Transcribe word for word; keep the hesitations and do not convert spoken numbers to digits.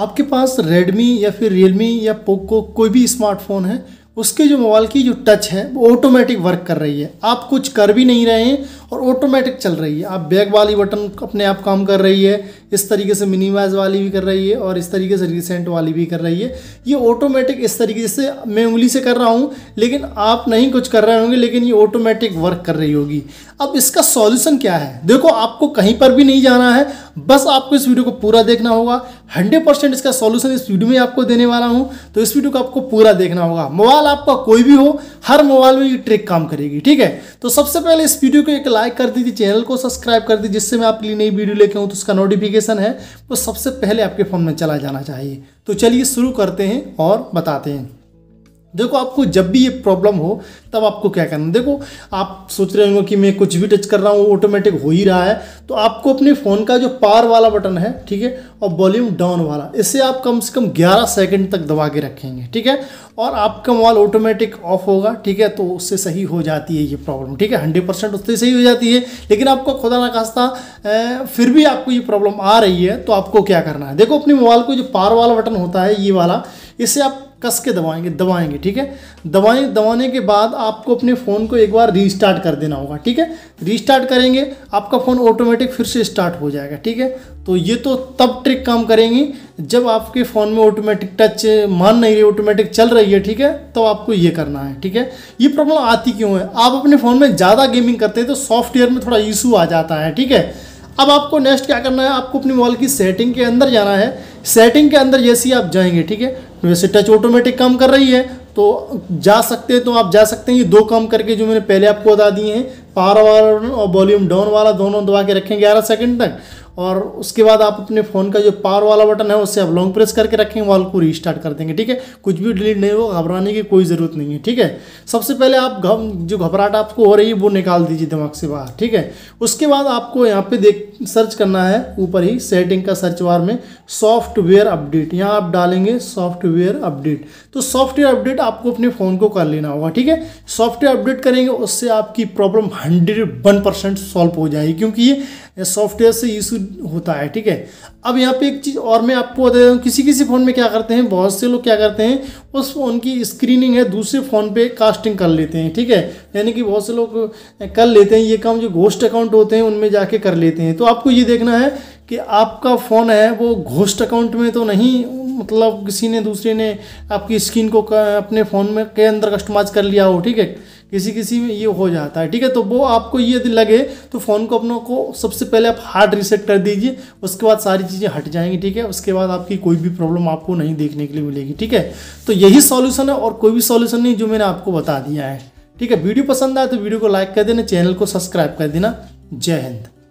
आपके पास Redmi या फिर Realme या Poco कोई भी स्मार्टफोन है, उसके जो मोबाइल की जो टच है वो ऑटोमेटिक वर्क कर रही है। आप कुछ कर भी नहीं रहे हैं और ऑटोमेटिक चल रही है। आप बैक वाली बटन अपने आप काम कर रही है, इस तरीके से मिनिमाइज वाली भी कर रही है और इस तरीके से रिसेंट वाली भी कर रही है। ये ऑटोमेटिक इस तरीके से मैं उंगली से कर रहा हूँ, लेकिन आप नहीं कुछ कर रहे होंगे, लेकिन ये ऑटोमेटिक वर्क कर रही होगी। अब इसका सॉल्यूशन क्या है? देखो, आपको कहीं पर भी नहीं जाना है, बस आपको इस वीडियो को पूरा देखना होगा। हंड्रेड परसेंट इसका सॉल्यूशन इस वीडियो में आपको देने वाला हूँ, तो इस वीडियो को आपको पूरा देखना होगा। मोबाइल आपका कोई भी हो, हर मोबाइल में ये ट्रिक काम करेगी, ठीक है? तो सबसे पहले इस वीडियो को एक लाइक कर दीजिए, चैनल को सब्सक्राइब कर दीजिए, जिससे मैं आपके लिए नई वीडियो लेके आऊँ तो उसका नोटिफिकेशन है वो सबसे पहले आपके फोन में चला जाना चाहिए। तो चलिए शुरू करते हैं और बताते हैं। देखो, आपको जब भी ये प्रॉब्लम हो तब आपको क्या करना है। देखो, आप सोच रहे होंगे कि मैं कुछ भी टच कर रहा हूँ ऑटोमेटिक हो ही रहा है, तो आपको अपने फ़ोन का जो पावर वाला बटन है, ठीक है, और वॉल्यूम डाउन वाला, इसे आप कम से कम ग्यारह सेकंड तक दबा के रखेंगे, ठीक है, और आपका मोबाइल ऑटोमेटिक ऑफ होगा, ठीक है। तो उससे सही हो जाती है ये प्रॉब्लम, ठीक है, हंड्रेड परसेंट उससे सही हो जाती है। लेकिन आपको खुदा ना खास्ता फिर भी आपको ये प्रॉब्लम आ रही है, तो आपको क्या करना है? देखो, अपने मोबाइल को जो पावर वाला बटन होता है, ये वाला, इसे आप कस के दबाएंगे दबाएंगे ठीक है। दबाएं दबाने के बाद आपको अपने फ़ोन को एक बार रीस्टार्ट कर देना होगा, ठीक है। रीस्टार्ट करेंगे, आपका फ़ोन ऑटोमेटिक फिर से स्टार्ट हो जाएगा, ठीक है। तो ये तो तब ट्रिक काम करेंगी जब आपके फ़ोन में ऑटोमेटिक टच मान नहीं रही, ऑटोमेटिक चल रही है, ठीक है। तो आपको ये करना है, ठीक है। ये प्रॉब्लम आती क्यों है? आप अपने फ़ोन में ज़्यादा गेमिंग करते हैं तो सॉफ्टवेयर में थोड़ा इशू आ जाता है, ठीक है। अब आपको नेक्स्ट क्या करना है? आपको अपने मोबाइल की सेटिंग के अंदर जाना है। सेटिंग के अंदर जैसे ही आप जाएंगे, ठीक है, वैसे टच ऑटोमेटिक काम कर रही है, तो जा सकते हैं तो आप जा सकते हैं। ये दो काम करके जो मैंने पहले आपको बता दिए हैं, पावर वाला और वॉल्यूम डाउन वाला, दोनों दबा के रखें ग्यारह सेकंड तक, और उसके बाद आप अपने फ़ोन का जो पावर वाला बटन है उससे आप लॉन्ग प्रेस करके रखेंगे, वॉल को रीस्टार्ट कर देंगे, ठीक है। कुछ भी डिलीट नहीं होगा, घबराने की कोई ज़रूरत नहीं है, ठीक है। सबसे पहले आप जो घबराहट आपको हो रही है वो निकाल दीजिए दिमाग से बाहर, ठीक है। उसके बाद आपको यहाँ पे देख सर्च करना है, ऊपर ही सेटिंग का सर्च बार में सॉफ्टवेयर अपडेट, यहाँ आप डालेंगे सॉफ्टवेयर अपडेट। तो सॉफ्टवेयर अपडेट आपको अपने फ़ोन को कर लेना होगा, ठीक है। सॉफ्टवेयर अपडेट करेंगे, उससे आपकी problem hundred one percent solve हो जाएगी, क्योंकि ये सॉफ्टवेयर से इशू होता है, ठीक है। अब यहाँ पे एक चीज़ और मैं आपको बता दूँ, किसी किसी फ़ोन में क्या करते हैं, बहुत से लोग क्या करते हैं, उस फ़ोन की स्क्रीनिंग है दूसरे फ़ोन पे कास्टिंग कर लेते हैं, ठीक है। यानी कि बहुत से लोग कर लेते हैं ये काम, जो घोस्ट अकाउंट होते हैं उनमें जाके कर लेते हैं। तो आपको ये देखना है कि आपका फ़ोन है वो घोस्ट अकाउंट में तो नहीं, मतलब किसी ने दूसरे ने आपकी स्क्रीन को अपने फ़ोन में के अंदर कस्टमाइज कर लिया हो, ठीक है, किसी किसी में ये हो जाता है, ठीक है। तो वो आपको ये लगे तो फ़ोन को अपनों को सबसे पहले आप हार्ड रीसेट कर दीजिए, उसके बाद सारी चीज़ें हट जाएंगी, ठीक है। उसके बाद आपकी कोई भी प्रॉब्लम आपको नहीं देखने के लिए मिलेगी, ठीक है। तो यही सॉल्यूशन है और कोई भी सॉल्यूशन नहीं जो मैंने आपको बता दिया है, ठीक है। वीडियो पसंद आए तो वीडियो को लाइक कर देना, चैनल को सब्सक्राइब कर देना। जय हिंद।